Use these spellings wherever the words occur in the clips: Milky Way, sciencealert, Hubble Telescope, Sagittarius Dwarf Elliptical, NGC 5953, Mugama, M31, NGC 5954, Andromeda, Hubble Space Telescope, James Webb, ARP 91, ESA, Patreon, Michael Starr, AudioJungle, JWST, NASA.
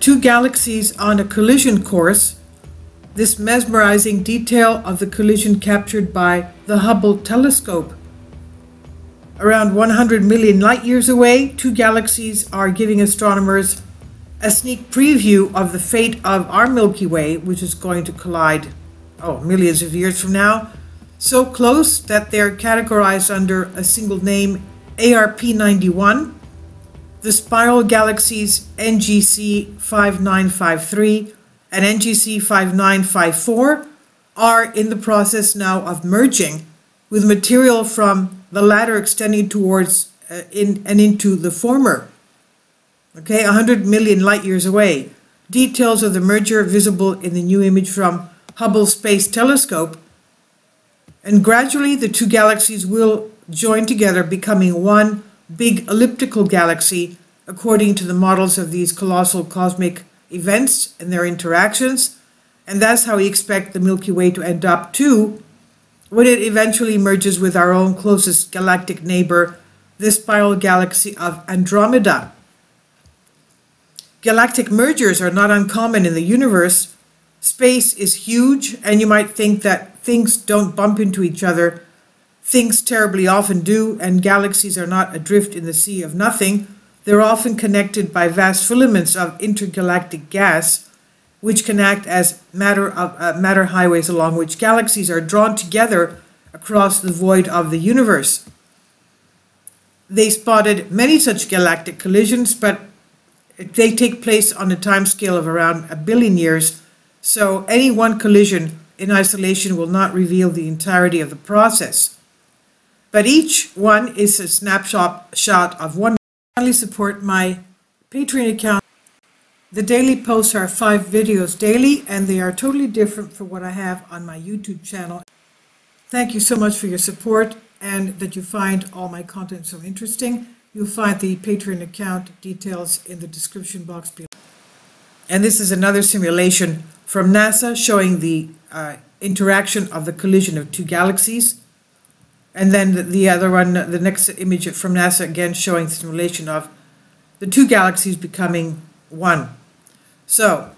two galaxies on a collision course, this mesmerizing detail of the collision captured by the Hubble Telescope. Around 100 million light years away, two galaxies are giving astronomers a sneak preview of the fate of our Milky Way, which is going to collide, millions of years from now, so close that they're categorized under a single name, ARP 91. The spiral galaxies NGC 5953 and NGC 5954 are in the process now of merging, with material from the latter extending towards and into the former. 100 million light years away. Details of the merger visible in the new image from Hubble Space Telescope. And gradually the two galaxies will join together, becoming one big elliptical galaxy, according to the models of these colossal cosmic events and their interactions. And that's how we expect the Milky Way to end up too, when it eventually merges with our own closest galactic neighbor, the spiral galaxy of Andromeda. Galactic mergers are not uncommon in the universe. Space is huge, and you might think that things don't bump into each other. Things terribly often do, and galaxies are not adrift in the sea of nothing. They're often connected by vast filaments of intergalactic gas, which can act as matter highways along which galaxies are drawn together across the void of the universe. They spotted many such galactic collisions, but they take place on a time scale of around 1 billion years, so any one collision in isolation will not reveal the entirety of the process. But each one is a snapshot of one. Kindly support my Patreon account. The daily posts are 5 videos daily, and they are totally different from what I have on my YouTube channel. Thank you so much for your support and that you find all my content so interesting. You'll find the Patreon account details in the description box below. And this is another simulation from NASA showing the interaction of the collision of two galaxies. And then the other one, the next image from NASA, again showing the simulation of the two galaxies becoming one. So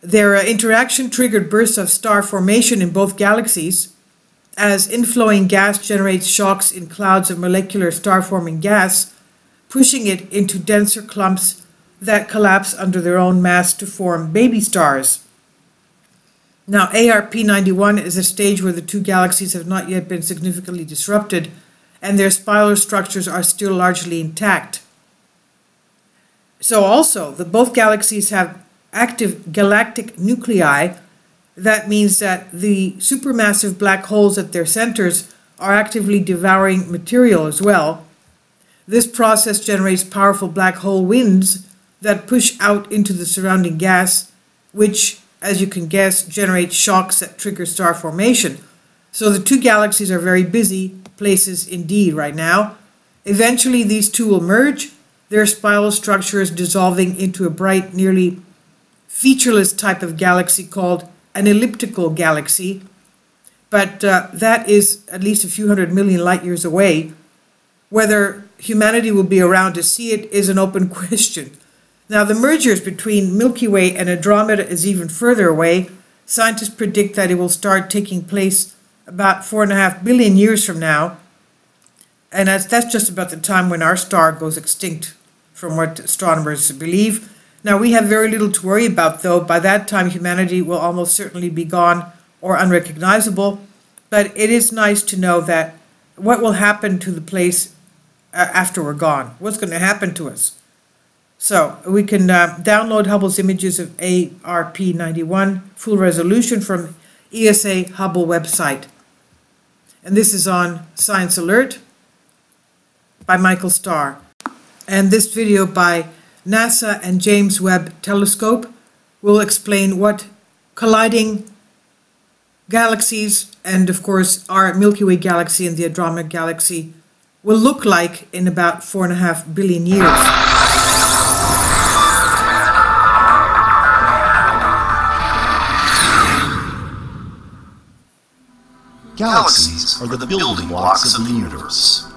their interaction triggered bursts of star formation in both galaxies, as inflowing gas generates shocks in clouds of molecular star-forming gas, pushing it into denser clumps that collapse under their own mass to form baby stars. Now, ARP 91 is a stage where the two galaxies have not yet been significantly disrupted, and their spiral structures are still largely intact. So also, both galaxies have active galactic nuclei. That means that the supermassive black holes at their centers are actively devouring material as well. This process generates powerful black hole winds that push out into the surrounding gas, which, as you can guess, generates shocks that trigger star formation. So the two galaxies are very busy places indeed right now. Eventually these two will merge, their spiral structures dissolving into a bright, nearly featureless type of galaxy called an elliptical galaxy, but that is at least a few hundred million light years away. Whether humanity will be around to see it is an open question. Now, the mergers between Milky Way and Andromeda is even further away. Scientists predict that it will start taking place about 4.5 billion years from now, and that's just about the time when our star goes extinct, from what astronomers believe. Now, we have very little to worry about, though. By that time, humanity will almost certainly be gone or unrecognizable. But it is nice to know that what will happen to the place after we're gone, what's going to happen to us. So we can download Hubble's images of ARP 91, full resolution, from ESA Hubble website. And this is on Science Alert by Michael Starr. And this video by NASA and James Webb Telescope will explain what colliding galaxies, and of course our Milky Way galaxy and the Andromeda galaxy, will look like in about 4.5 billion years. Galaxies are the building blocks of the universe.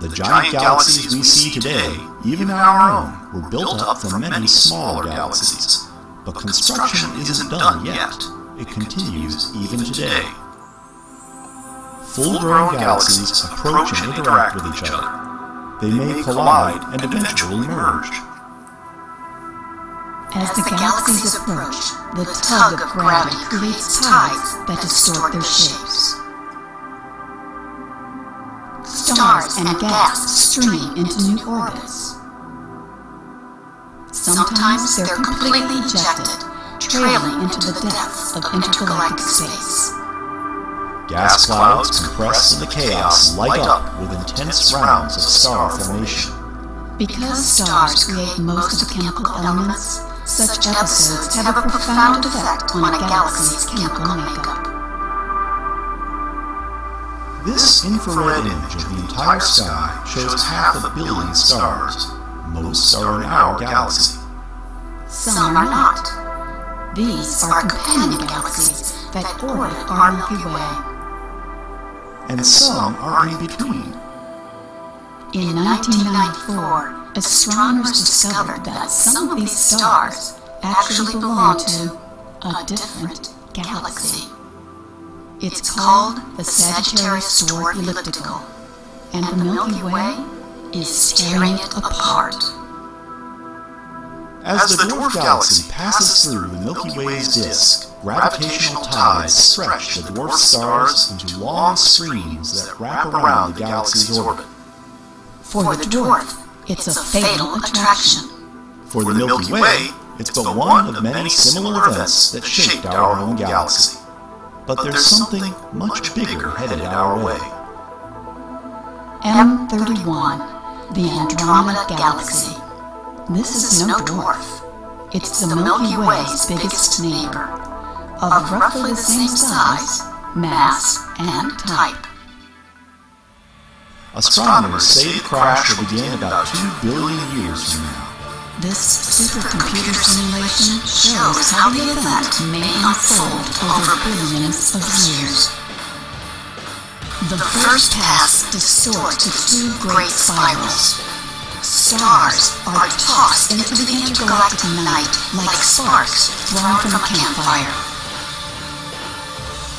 The giant galaxies we see today, even our own, were built up from many smaller galaxies. But construction isn't done yet. It continues even today. Full-grown galaxies approach and interact with each other. They may collide and eventually merge. As the galaxies approach, the tug of gravity creates tides that distort their shapes. Stars and gas stream into new orbits. Sometimes they're completely ejected, trailing into the depths of intergalactic space. Gas clouds compressed in the chaos light up with intense rounds of star formation. Because stars create most of the chemical elements, such episodes have a profound effect on a galaxy's chemical makeup. This infrared image of the entire sky shows half a billion stars. Most are in our galaxy. Some are not. These are companion galaxies that orbit our Milky Way. And some are in between. In 1994, astronomers discovered that some of these stars actually belong to a different galaxy. It's called the Sagittarius Dwarf Elliptical, and the Milky Way is tearing it apart. As the dwarf galaxy passes through the Milky Way's disk, gravitational tides stretch the dwarf stars into long streams that wrap around the galaxy's orbit. For the dwarf, it's a fatal attraction. For the Milky Way, it's but one of many similar events that shaped our own galaxy. But there's something much bigger headed our way. M31, the Andromeda Galaxy. This is no dwarf. It's the Milky Way's biggest neighbor, of roughly the same size, mass, and type. Astronomers say the crash will begin about 2 billion years from now. This supercomputer simulation shows how the event may unfold over billions of years. The first pass distorts into two great spirals. Stars are tossed into the intergalactic night like sparks thrown from a campfire.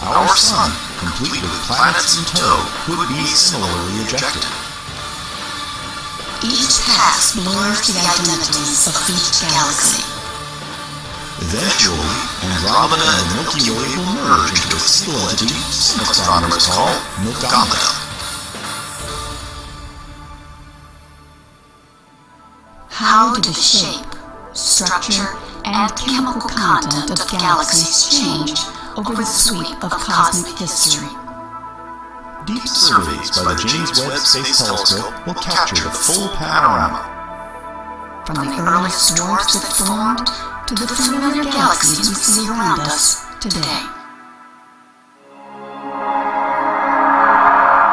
Our Sun, complete with planets in tow, could be similarly ejected. Each pass blurs the identities of each galaxy. Eventually, Andromeda and Milky Way will merge into a single entity some astronomers call Mugama. How do the shape, structure, and chemical content of galaxies change over the sweep of cosmic history? Deep surveys by the James Webb Space Telescope will capture the full panorama. From the earliest dwarfs that formed, to the familiar galaxies we see around us today.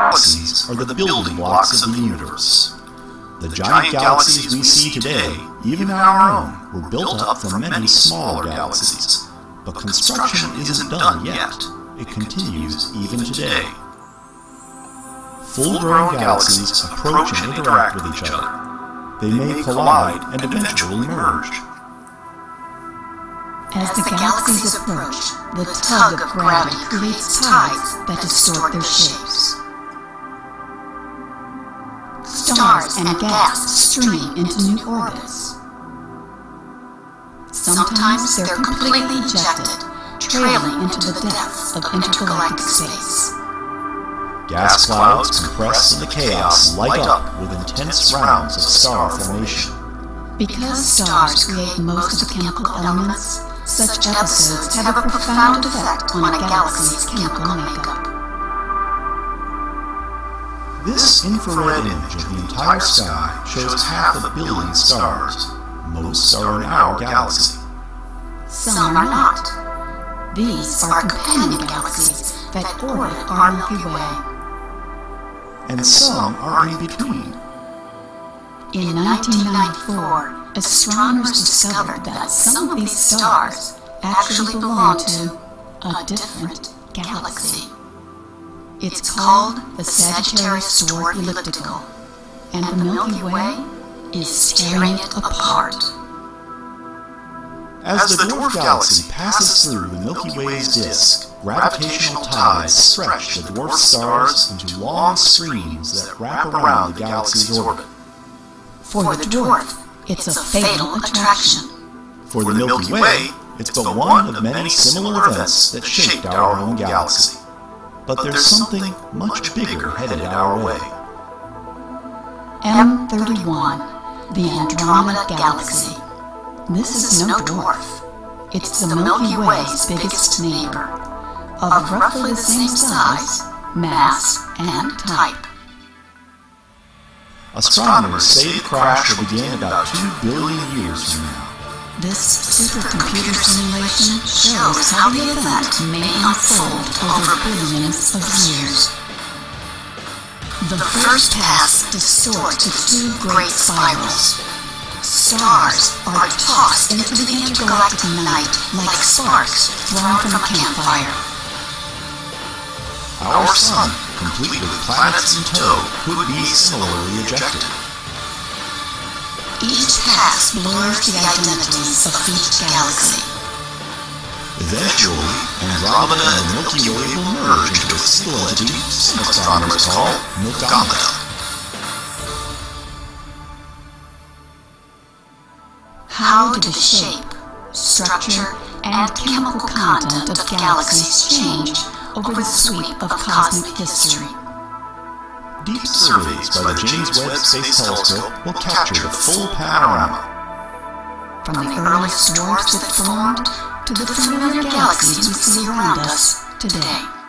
Galaxies are the building blocks of the universe. The giant galaxies we see today, even our own, were built up from many smaller galaxies. But construction isn't done yet. It continues even today. Full-grown galaxies approach and interact with each other. They may collide and eventually merge. As the galaxies approach, the tug of gravity creates tides that distort their shapes. Stars and gas stream into new orbits. Sometimes they're completely ejected, trailing into the depths of intergalactic space. Gas clouds compressed in the chaos light up with intense rounds of star formation. Because stars create most of the chemical elements, such episodes have a profound effect on a galaxy's chemical makeup. This infrared image of the entire sky shows half a billion stars. Most are in our galaxy. Some are not. These are companion galaxies that orbit our Milky Way. And some are in between. In 1994, astronomers discovered that some of these stars actually belong to a different galaxy. It's called the Sagittarius Dwarf Elliptical, and the Milky Way is tearing it apart. As the dwarf galaxy passes through the Milky Way's disk, gravitational tides stretch the dwarf stars into long streams that wrap around the galaxy's orbit. For the dwarf, it's a fatal attraction. For the Milky Way, it's but one of many similar events that shaped our own galaxy. But there's something much bigger headed our way. M31, the Andromeda Galaxy. This is no dwarf. It's the Milky Way's biggest neighbor, of roughly the same size, mass, and type. Astronomers say the crash will begin about 2 billion years from now. This supercomputer simulation shows how the event may unfold over billions of years. The first pass distorts the two great spirals. Stars are tossed into the intergalactic night like sparks thrown from a campfire. Our sun, complete with planets in tow, could be similarly ejected. Each pass blurs the identities of each galaxy. Eventually, Andromeda and Milky Way will merge into a single entity some astronomers call Mugama. How do the shape, structure, and chemical content of galaxies change over the sweep of cosmic history? Deep surveys by the James Webb Space Telescope will capture the full panorama. From the earliest dwarfs that formed, to the familiar galaxies we see around us today.